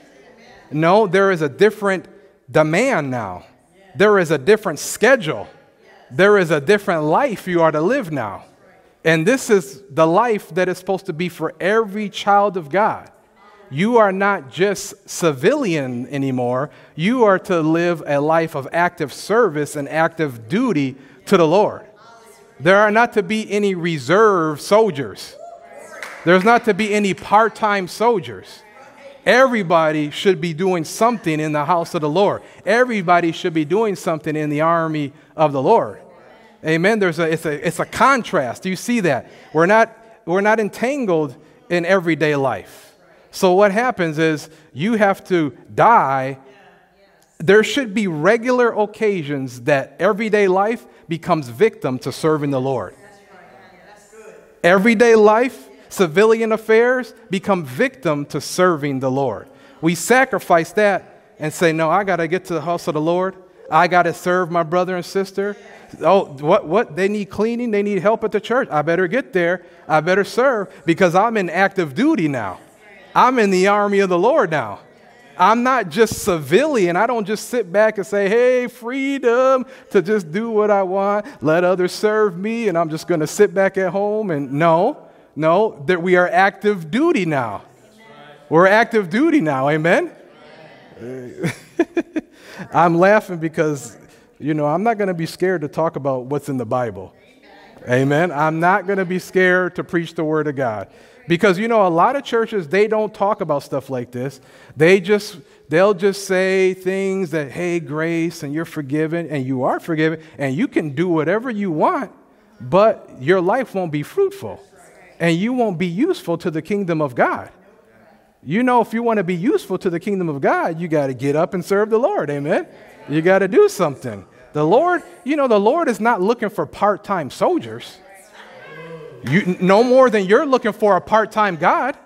No, there is a different demand now. Yes. There is a different schedule. Yes. There is a different life you are to live now. Right. And this is the life that is supposed to be for every child of God. You are not just civilian anymore. You are to live a life of active service and active duty to the Lord. There are not to be any reserve soldiers. There's not to be any part-time soldiers. Everybody should be doing something in the house of the Lord. Everybody should be doing something in the army of the Lord. Amen. It's a contrast. Do you see that? We're not entangled in everyday life. So what happens is you have to die. There should be regular occasions that everyday life becomes victim to serving the Lord. Everyday life, civilian affairs become victim to serving the Lord. We sacrifice that and say, no, I got to get to the house of the Lord. I got to serve my brother and sister. Oh, what? They need cleaning. They need help at the church. I better get there. I better serve because I'm in active duty now. I'm in the army of the Lord now. I'm not just civilian. I don't just sit back and say, hey, freedom to just do what I want. Let others serve me and I'm just going to sit back at home. And no, that we are active duty now. We're active duty now. Amen. I'm laughing because, you know, I'm not going to be scared to talk about what's in the Bible. Amen. I'm not going to be scared to preach the word of God because, you know, a lot of churches, they don't talk about stuff like this. They'll just say things that, hey, grace, and you're forgiven and you are forgiven and you can do whatever you want, but your life won't be fruitful and you won't be useful to the kingdom of God. You know, if you want to be useful to the kingdom of God, you got to get up and serve the Lord. Amen. You got to do something. The Lord, you know, the Lord is not looking for part-time soldiers. You, no more than you're looking for a part-time God,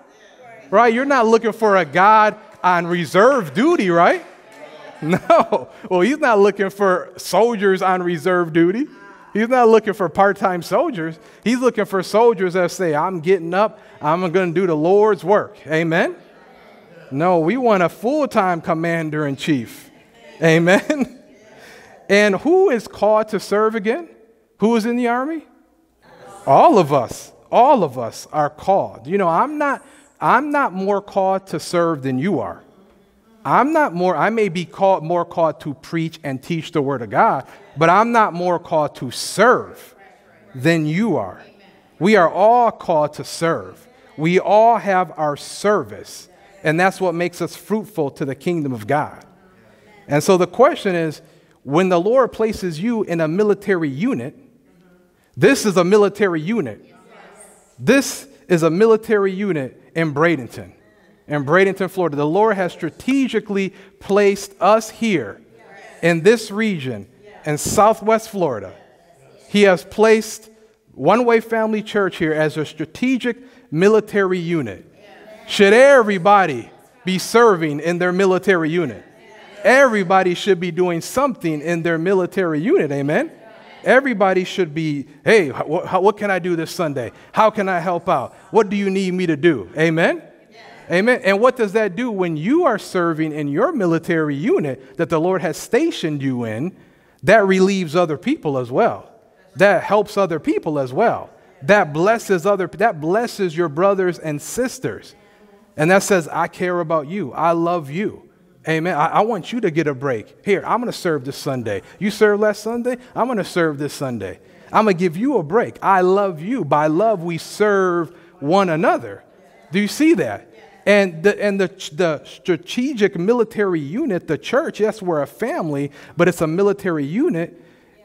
right? You're not looking for a God on reserve duty, right? No. Well, he's not looking for soldiers on reserve duty. He's not looking for part-time soldiers. He's looking for soldiers that say, I'm getting up. I'm going to do the Lord's work. Amen. No, we want a full-time commander-in-chief. Amen. And who is called to serve again? Who is in the army? All of us. All of us are called. You know, I'm not more called to serve than you are. I may be more called to preach and teach the word of God, but I'm not more called to serve than you are. We are all called to serve. We all have our service, and that's what makes us fruitful to the kingdom of God. And so the question is, when the Lord places you in a military unit, this is a military unit. This is a military unit in Bradenton. In Bradenton, Florida, the Lord has strategically placed us here in this region, in Southwest Florida. He has placed One Way Family Church here as a strategic military unit. Should everybody be serving in their military unit? Everybody should be doing something in their military unit. Amen. Everybody should be, hey, what can I do this Sunday? How can I help out? What do you need me to do? Amen. Amen. And what does that do when you are serving in your military unit that the Lord has stationed you in? That relieves other people as well. That helps other people as well. That blesses your brothers and sisters. And that says, I care about you. I love you. Amen. I want you to get a break. Here, I'm going to serve this Sunday. You served last Sunday? I'm going to serve this Sunday. I'm going to give you a break. I love you. By love, we serve one another. Do you see that? And the strategic military unit, the church, yes, we're a family, but it's a military unit.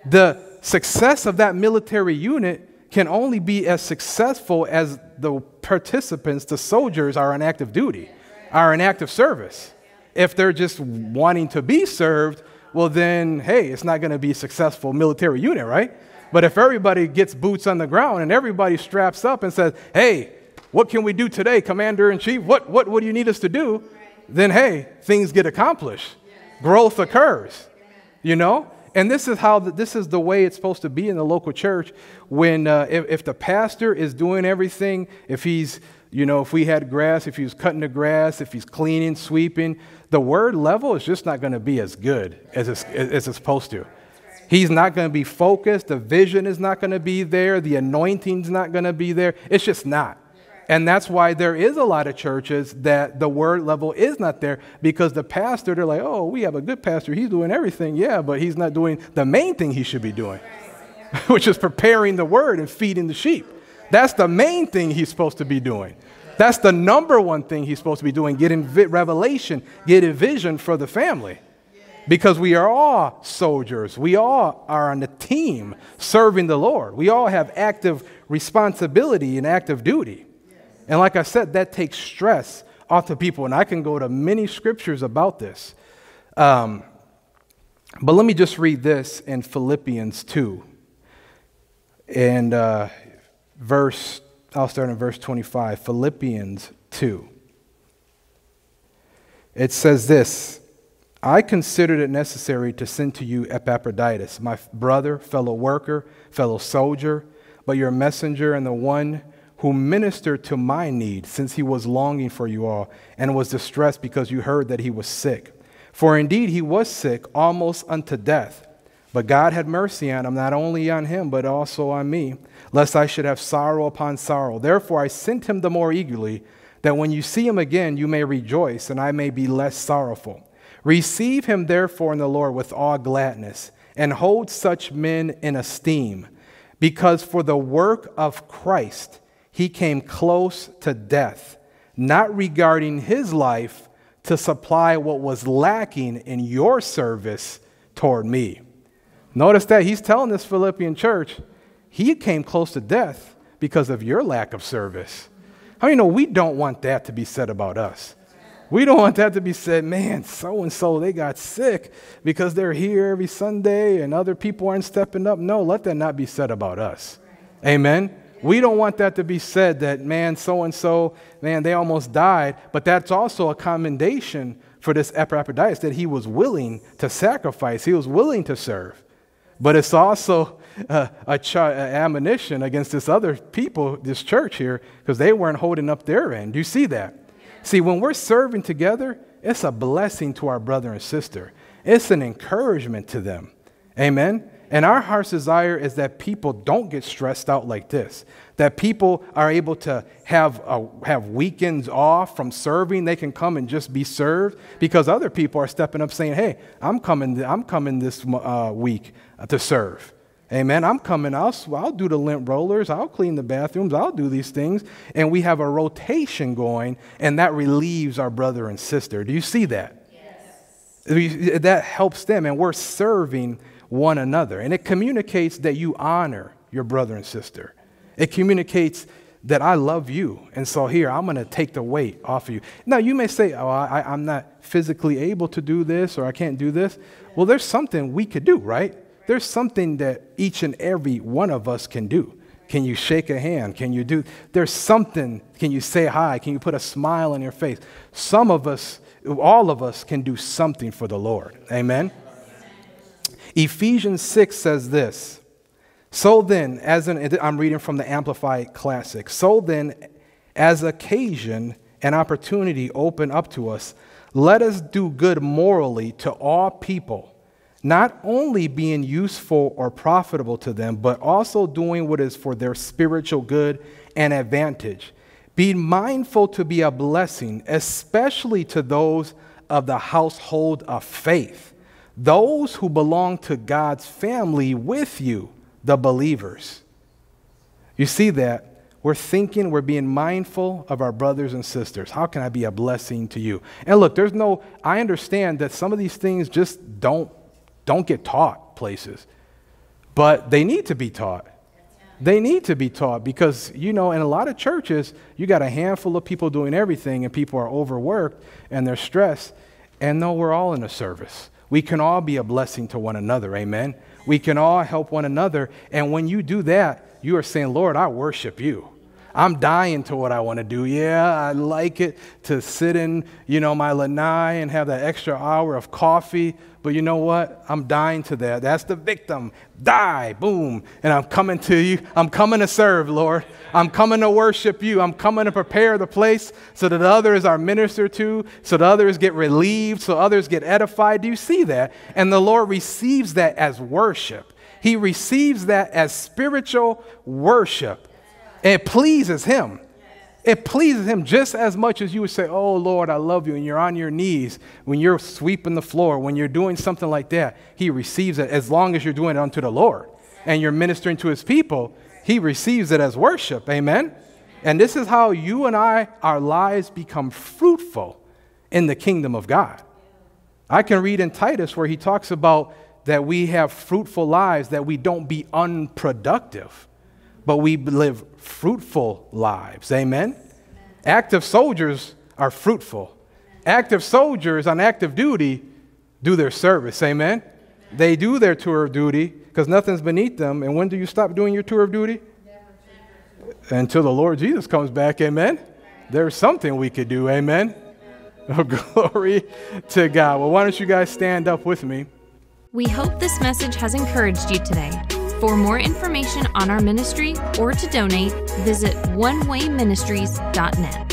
The success of that military unit can only be as successful as the participants, the soldiers, are on active duty, are in active service. If they're just wanting to be served, well, then, hey, it's not going to be a successful military unit, right? But if everybody gets boots on the ground and everybody straps up and says, hey, what can we do today, Commander-in-Chief? What do you need us to do? Then, hey, things get accomplished. Growth occurs, you know? And this is the way it's supposed to be in the local church. When if the pastor is doing everything, if he's, you know, if we had grass, if he was cutting the grass, if he's cleaning, sweeping, the word level is just not going to be as good as it's supposed to. He's not going to be focused. The vision is not going to be there. The anointing's not going to be there. It's just not. And that's why there is a lot of churches that the word level is not there, because the pastor, they're like, oh, we have a good pastor. He's doing everything. Yeah, but he's not doing the main thing he should be doing, which is preparing the word and feeding the sheep. That's the main thing he's supposed to be doing. That's the number one thing he's supposed to be doing, getting revelation, getting vision for the family. Because we are all soldiers. We all are on the team serving the Lord. We all have active responsibility and active duty. And like I said, that takes stress off the people. And I can go to many scriptures about this. But let me just read this in Philippians 2. And I'll start in verse 25. Philippians 2. It says this: I considered it necessary to send to you Epaphroditus, my brother, fellow worker, fellow soldier, but your messenger and the one who ministered to my need, since he was longing for you all and was distressed because you heard that he was sick. For indeed he was sick, almost unto death. But God had mercy on him, not only on him, but also on me, lest I should have sorrow upon sorrow. Therefore I sent him the more eagerly, that when you see him again you may rejoice, and I may be less sorrowful. Receive him therefore in the Lord with all gladness, and hold such men in esteem, because for the work of Christ he came close to death, not regarding his life to supply what was lacking in your service toward me. Notice that he's telling this Philippian church, he came close to death because of your lack of service. How many know we don't want that to be said about us? We don't want that to be said, man, so-and-so, they got sick because they're here every Sunday and other people aren't stepping up. No, let that not be said about us. Amen? We don't want that to be said that, man, so-and-so, man, they almost died. But that's also a commendation for this Epaphroditus, that he was willing to sacrifice. He was willing to serve. But it's also ammunition against this other people, this church here, because they weren't holding up their end. Do you see that? See, when we're serving together, it's a blessing to our brother and sister. It's an encouragement to them. Amen? And our heart's desire is that people don't get stressed out like this, that people are able to have weekends off from serving. They can come and just be served because other people are stepping up saying, hey, I'm coming this week to serve. Amen. I'm coming. I'll do the lint rollers. I'll clean the bathrooms. I'll do these things. And we have a rotation going, and that relieves our brother and sister. Do you see that? Yes. That helps them, and we're serving one another. And it communicates that you honor your brother and sister. It communicates that I love you, and so here, I'm going to take the weight off of you. Now, you may say, oh, I'm not physically able to do this, or I can't do this. Well, there's something we could do, right? There's something that each and every one of us can do. Can you shake a hand? Can you do? There's something. Can you say hi? Can you put a smile on your face? Some of us, all of us can do something for the Lord. Amen? Ephesians 6 says this. So then, I'm reading from the Amplified Classic. So then, as occasion and opportunity open up to us, let us do good morally to all people, not only being useful or profitable to them, but also doing what is for their spiritual good and advantage. Be mindful to be a blessing, especially to those of the household of faith, those who belong to God's family with you, the believers. You see that? We're thinking, we're being mindful of our brothers and sisters. How can I be a blessing to you? And look, I understand that some of these things just don't get taught places, but they need to be taught. They need to be taught because, you know, in a lot of churches, you got a handful of people doing everything and people are overworked and they're stressed. And no, we're all in a service. We can all be a blessing to one another. Amen. We can all help one another. And when you do that, you are saying, Lord, I worship you. I'm dying to what I want to do. Yeah, I like it to sit in, you know, my lanai and have that extra hour of coffee. But you know what? I'm dying to that. That's the victim. Die, boom. And I'm coming to you. I'm coming to serve, Lord. I'm coming to worship you. I'm coming to prepare the place so that others are ministered to, so that others get relieved, so others get edified. Do you see that? And the Lord receives that as worship. He receives that as spiritual worship. It pleases him. It pleases him just as much as you would say, oh, Lord, I love you, and you're on your knees when you're sweeping the floor, when you're doing something like that. He receives it as long as you're doing it unto the Lord and you're ministering to his people. He receives it as worship. Amen? And this is how you and I, our lives become fruitful in the kingdom of God. I can read in Titus where he talks about that we have fruitful lives, that we don't be unproductive, but we live fruitful lives. Amen? Amen. Active soldiers are fruitful. Amen. Active soldiers on active duty do their service. Amen? Amen. They do their tour of duty because nothing's beneath them. And when do you stop doing your tour of duty? Never. Until the Lord Jesus comes back. Amen? Amen. There's something we could do. Amen? Oh, glory to God. Well, why don't you guys stand up with me? We hope this message has encouraged you today. For more information on our ministry or to donate, visit onewayministries.net.